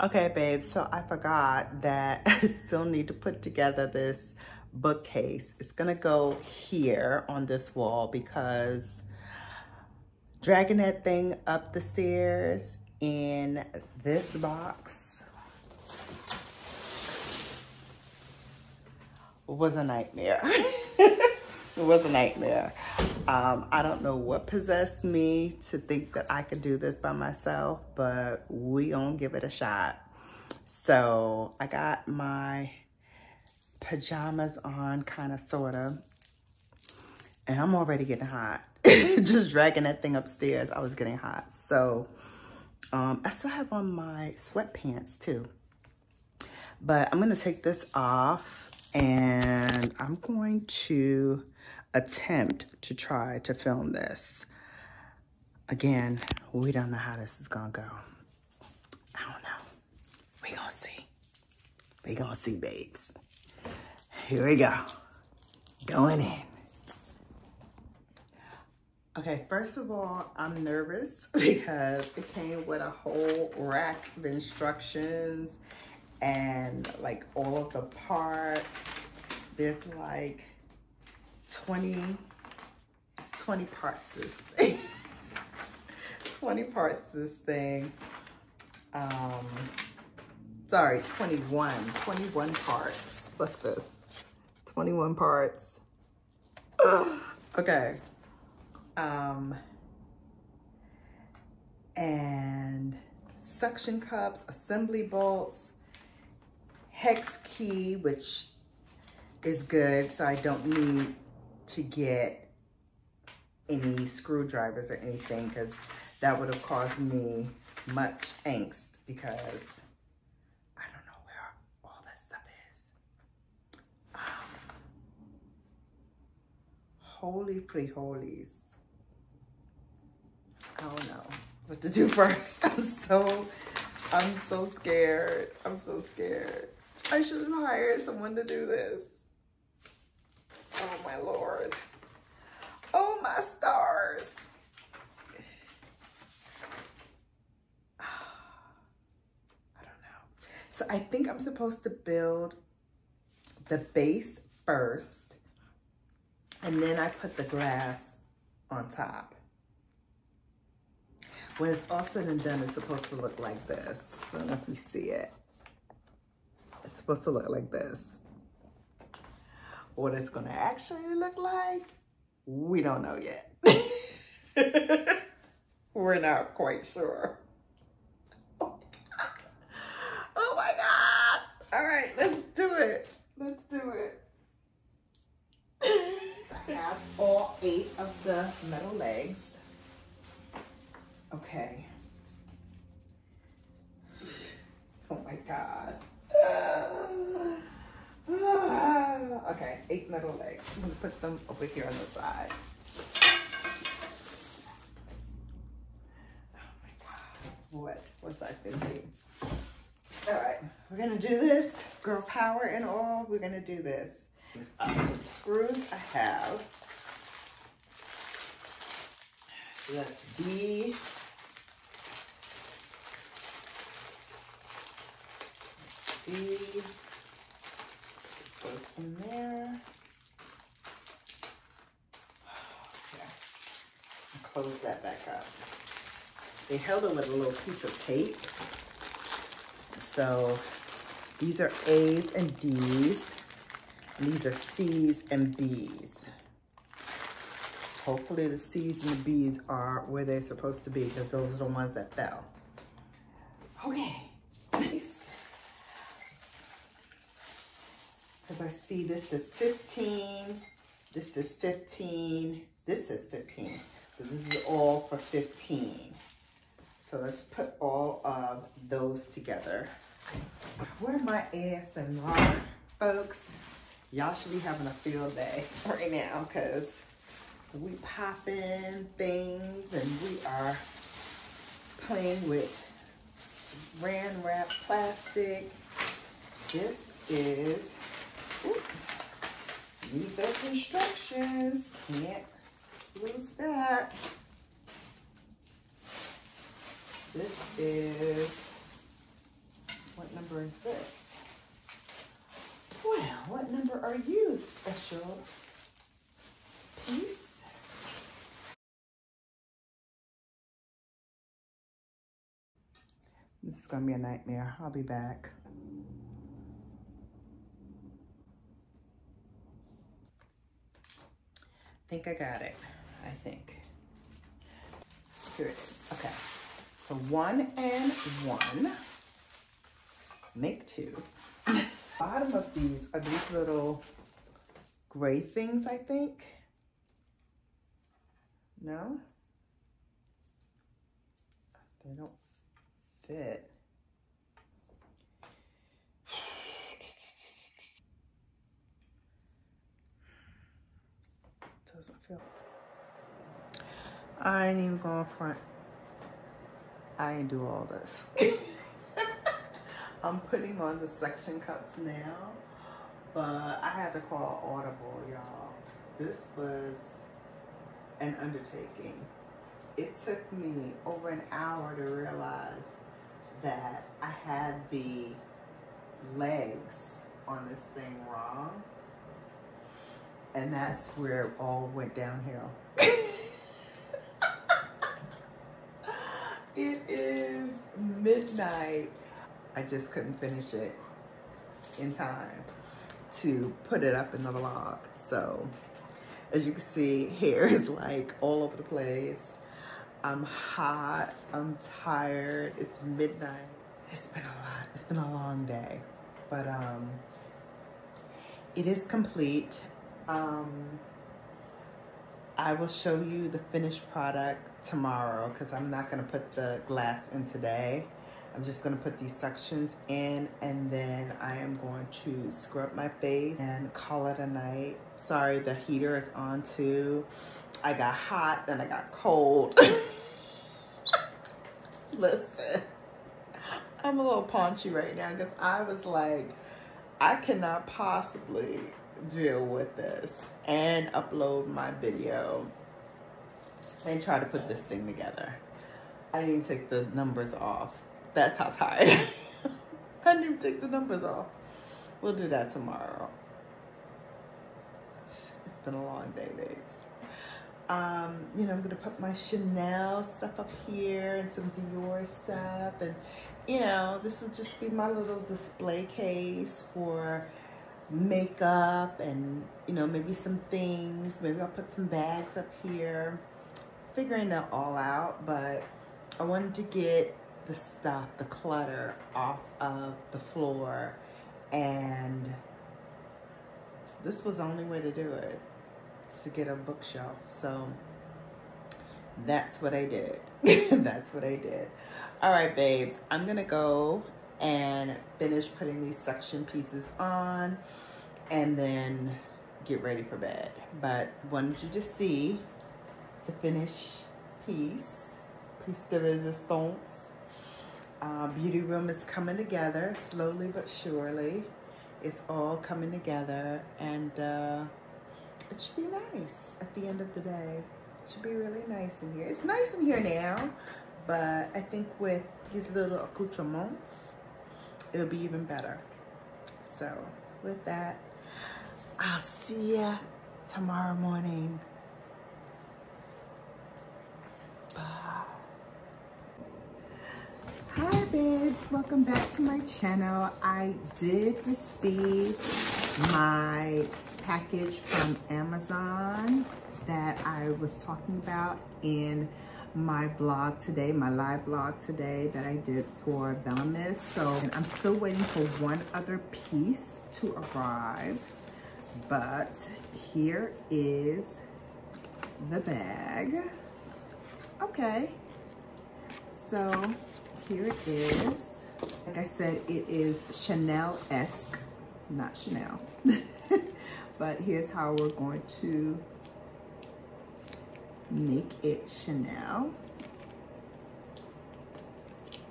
Okay, babe, so I forgot that I still need to put together this bookcase. It's gonna go here on this wall because dragging that thing up the stairs in this box was a nightmare. It was a nightmare. I don't know what possessed me to think that I could do this by myself, but we gonna give it a shot. So I got my pajamas on, kind of, sort of, and I'm already getting hot. Just dragging that thing upstairs, I was getting hot. So I still have on my sweatpants too, but I'm gonna take this off and I'm going to attempt to try to film this. Again, we don't know how this is gonna go. I don't know. We gonna see. We gonna see, babes. Here we go. Going in. Okay, first of all, I'm nervous because it came with a whole rack of instructions and like all of the parts. There's like 20 parts to this thing. 20 parts to this thing. Sorry, 21 parts. What's this? 21 parts. Ugh. Okay. And suction cups, assembly bolts, hex key, which is good, so I don't need to get any screwdrivers or anything because that would have caused me much angst because I don't know where all that stuff is. Holy pre-holies. I don't know what to do first. I'm so scared. I'm so scared. I should have hired someone to do this. Oh my Lord. Oh my stars. I don't know. So I think I'm supposed to build the base first and then I put the glass on top. When it's all said and done, it's supposed to look like this. I don't know if you see it. Supposed to look like this. What it's gonna actually look like, we don't know yet. We're not quite sure. Oh my God! All right, let's do it. Let's do it. I have all 8 of the metal legs. Okay. Oh my God. Okay, 8 metal legs. I'm gonna put them over here on the side. Oh my God, what was I thinking? All right, we're gonna do this. Girl power and all, we're gonna do this. Some screws I have. That's B. B. Goes in there. Okay. Close that back up. They held it with a little piece of tape. So these are A's and D's. And these are C's and B's. Hopefully the C's and the B's are where they're supposed to be because those are the ones that fell. Okay. Because I see this is 15, this is 15, this is 15. So this is all for 15. So let's put all of those together. Where are my ASMR folks? Y'all should be having a field day right now because we popping things and we are playing with Saran wrap plastic. This is... Ooh. Read those instructions. Can't lose that. This is number is this? Wow, what number are you, special piece? This is gonna be a nightmare. I'll be back. I think I got it. I think. Here it is. Okay. So 1 and 1. Make 2. Bottom of these are these little gray things, I think. No? They don't fit. Doesn't feel. I ain't even going front. I ain't do all this. I'm putting on the suction cups now, but I had to call Audible, y'all. This was an undertaking. It took me over an hour to realize that I had the legs on this thing wrong. And that's where it all went downhill. It is midnight. I just couldn't finish it in time to put it up in the vlog. So as you can see, hair is like all over the place. I'm hot, I'm tired, it's midnight. It's been a lot, it's been a long day. But it is complete. I will show you the finished product tomorrow because I'm not gonna put the glass in today. I'm just gonna put these sections in and then I am going to scrub my face and call it a night. Sorry, the heater is on too. I got hot, then I got cold. Listen, I'm a little paunchy right now because I was like, I cannot possibly deal with this and upload my video and try to put this thing together. I didn't take the numbers off. That's how tired. I didn't even take the numbers off. We'll do that tomorrow. It's been a long day, babes. You know, I'm gonna put my Chanel stuff up here and some Dior stuff, and you know, this will just be my little display case for makeup and, you know, maybe some things. Maybe I'll put some bags up here. Figuring that all out, but I wanted to get the stuff, the clutter off of the floor, and this was the only way to do it, to get a bookshelf. So that's what I did. That's what I did. All right, babes, I'm gonna go and finish putting these suction pieces on and then get ready for bed. But wanted you to see the finished piece, piece de resistance. Beauty room is coming together slowly but surely. It's all coming together, and it should be nice at the end of the day. It should be really nice in here. It's nice in here now, but I think with these little accoutrements, it'll be even better. So with that, I'll see ya tomorrow morning. Bye. Hi, babes, welcome back to my channel. I did receive my package from Amazon that I was talking about in my vlog today, my live vlog today that I did for Bellamis. So I'm still waiting for one other piece to arrive, but here is the bag. Okay, so here it is. Like I said, it is Chanel-esque, not Chanel. But here's how we're going to make it Chanel.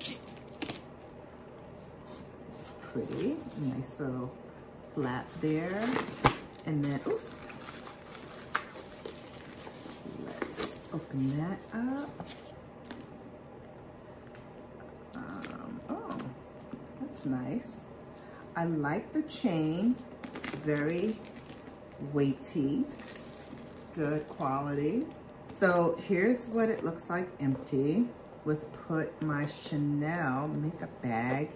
It's pretty, nice little flap there. And then, oops. Let's open that up. That's nice. I like the chain. It's very weighty, good quality. So here's what it looks like empty. Was put my Chanel makeup bag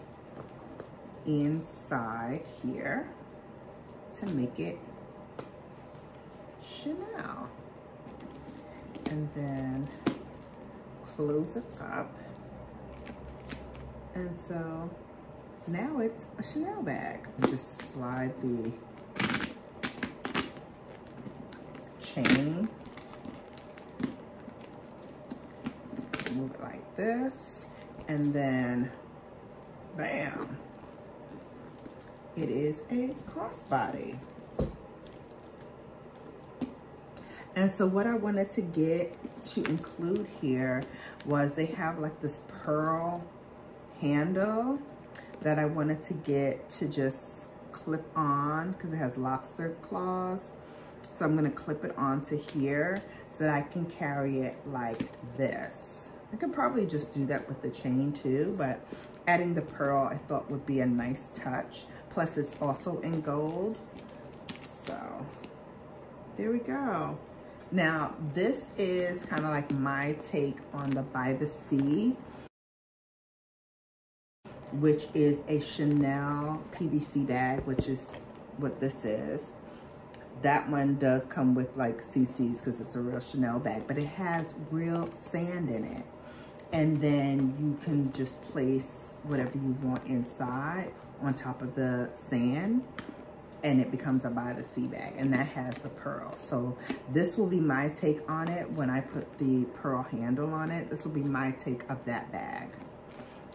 inside here to make it Chanel. And then close it up. And so now it's a Chanel bag. Just slide the chain. Move it like this. And then, bam. It is a crossbody. And so what I wanted to get to include here was they have like this pearl handle that I wanted to get to just clip on because it has lobster claws. So I'm gonna clip it onto here so that I can carry it like this. I could probably just do that with the chain too, but adding the pearl I thought would be a nice touch. Plus it's also in gold. So there we go. Now this is kind of like my take on the By the Sea, which is a Chanel PVC bag, which is what this is. That one does come with like CCs because it's a real Chanel bag, but it has real sand in it. And then you can just place whatever you want inside on top of the sand, and it becomes a By the Sea bag, and that has the pearl. So this will be my take on it when I put the pearl handle on it. This will be my take of that bag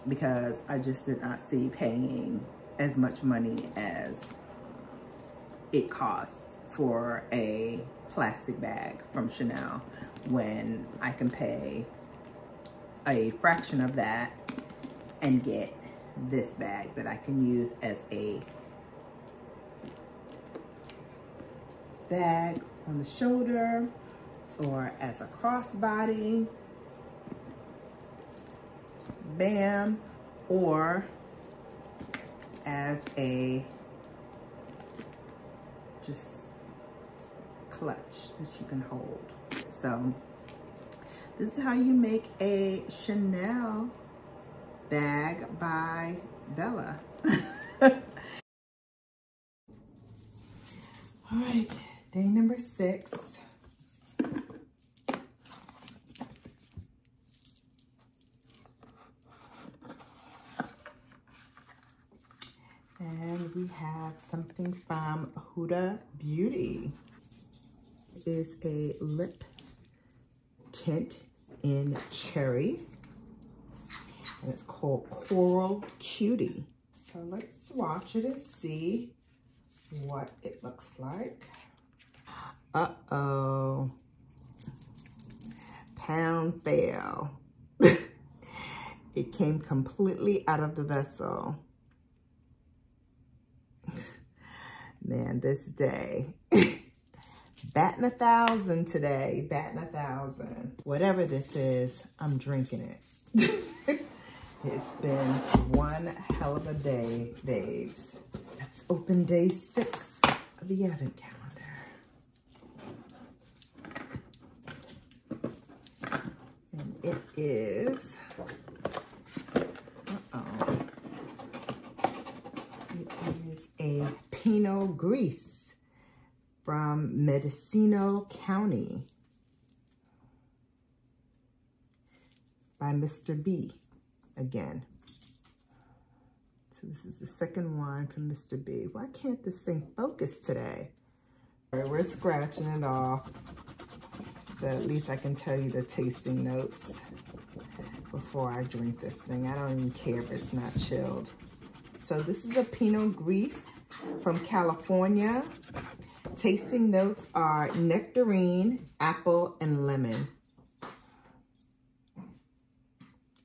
because I just did not see paying as much money as it cost for a plastic bag from Chanel when I can pay a fraction of that and get this bag that I can use as a bag on the shoulder or as a crossbody, bam, or as a just clutch that you can hold. So this is how you make a Chanel bag by Bella. All right, day number 6. And we have something from Huda Beauty. It is a lip tint in cherry. And it's called Coral Cutie. So let's swatch it and see what it looks like. Uh-oh. Pound fail. It came completely out of the vessel. Man, this day. Batting 1,000 today. Batting 1,000. Whatever this is, I'm drinking it. It's been one hell of a day, babes. Let's open day 6 of the advent calendar. And it is, it is a Pinot Gris from Mendocino County by Mr. B. Again. So this is the second wine from Mr. B. Why can't this thing focus today? All right, we're scratching it off. So at least I can tell you the tasting notes before I drink this thing. I don't even care if it's not chilled. So this is a Pinot Gris from California. Tasting notes are nectarine, apple, and lemon.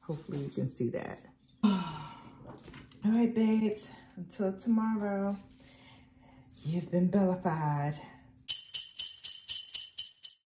Hopefully you can see that. All right, babes, until tomorrow, you've been bellified.